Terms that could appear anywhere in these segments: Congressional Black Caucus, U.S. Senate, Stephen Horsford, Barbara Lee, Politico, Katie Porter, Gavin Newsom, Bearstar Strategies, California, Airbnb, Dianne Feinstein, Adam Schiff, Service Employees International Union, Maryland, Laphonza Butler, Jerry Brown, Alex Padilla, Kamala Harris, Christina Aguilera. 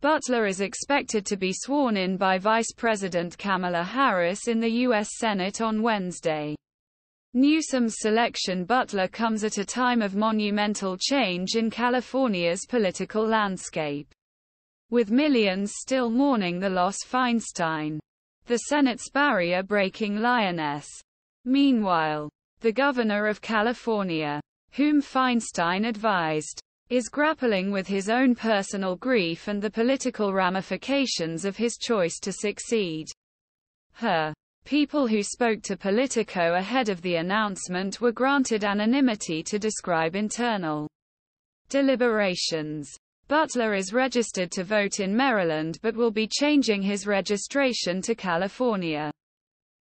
Butler is expected to be sworn in by Vice President Kamala Harris in the U.S. Senate on Wednesday. Newsom's selection Butler comes at a time of monumental change in California's political landscape, with millions still mourning the loss of Feinstein, the Senate's barrier-breaking lioness. Meanwhile, the governor of California, whom Feinstein advised, is grappling with his own personal grief and the political ramifications of his choice to succeed her. People who spoke to Politico ahead of the announcement were granted anonymity to describe internal deliberations. Butler is registered to vote in Maryland but will be changing his registration to California,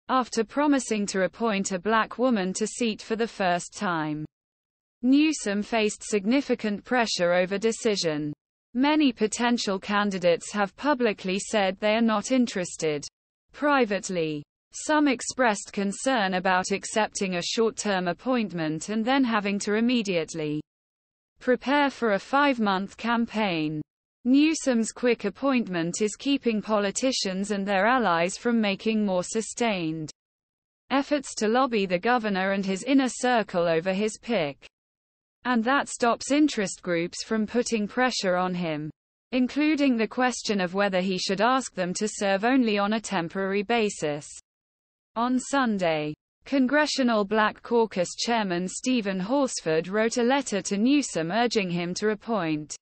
after promising to appoint a black woman to seat for the first time. Newsom faced significant pressure over decision. Many potential candidates have publicly said they are not interested. Privately, some expressed concern about accepting a short-term appointment and then having to immediately prepare for a 5-month campaign. Newsom's quick appointment is keeping politicians and their allies from making more sustained efforts to lobby the governor and his inner circle over his pick, and that stops interest groups from putting pressure on him, including the question of whether he should ask them to serve only on a temporary basis. On Sunday, Congressional Black Caucus Chairman Stephen Horsford wrote a letter to Newsom urging him to appoint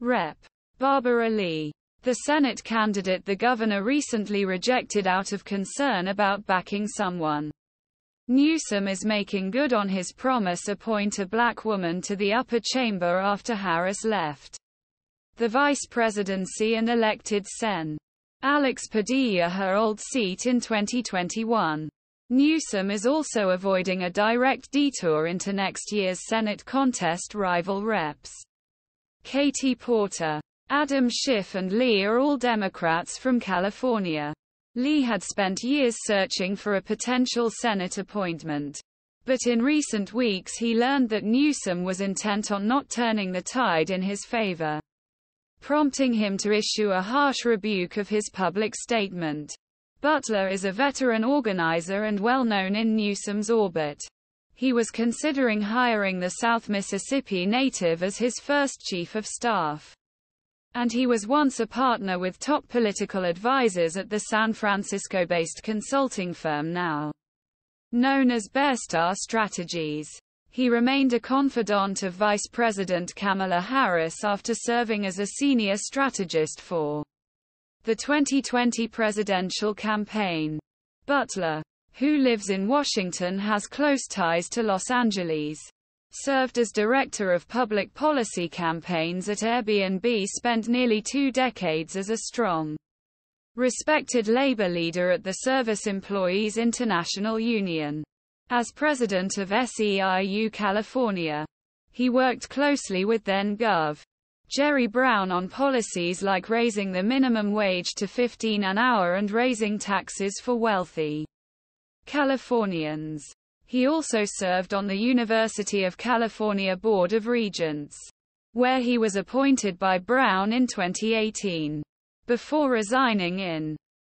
Rep. Barbara Lee, the Senate candidate the governor recently rejected out of concern about backing someone. Newsom is making good on his promise to appoint a black woman to the upper chamber after Harris left the vice presidency and elected Sen. Alex Padilla her old seat in 2021. Newsom is also avoiding a direct detour into next year's Senate contest rival reps Katie Porter, Adam Schiff and Lee are all Democrats from California. Lee had spent years searching for a potential Senate appointment, but in recent weeks he learned that Newsom was intent on not turning the tide in his favor, prompting him to issue a harsh rebuke of his public statement. Butler is a veteran organizer and well-known in Newsom's orbit. He was considering hiring the South Mississippi native as his first chief of staff, and he was once a partner with top political advisors at the San Francisco-based consulting firm now known as Bearstar Strategies. He remained a confidant of Vice President Kamala Harris after serving as a senior strategist for the 2020 presidential campaign. Butler, who lives in Washington, has close ties to Los Angeles. Served as director of public policy campaigns at Airbnb, spent nearly 2 decades as a strong, respected labor leader at the Service Employees International Union. As president of SEIU California, he worked closely with then-Gov. Jerry Brown on policies like raising the minimum wage to $15 an hour and raising taxes for wealthy Californians. He also served on the University of California Board of Regents, where he was appointed by Brown in 2018, before resigning in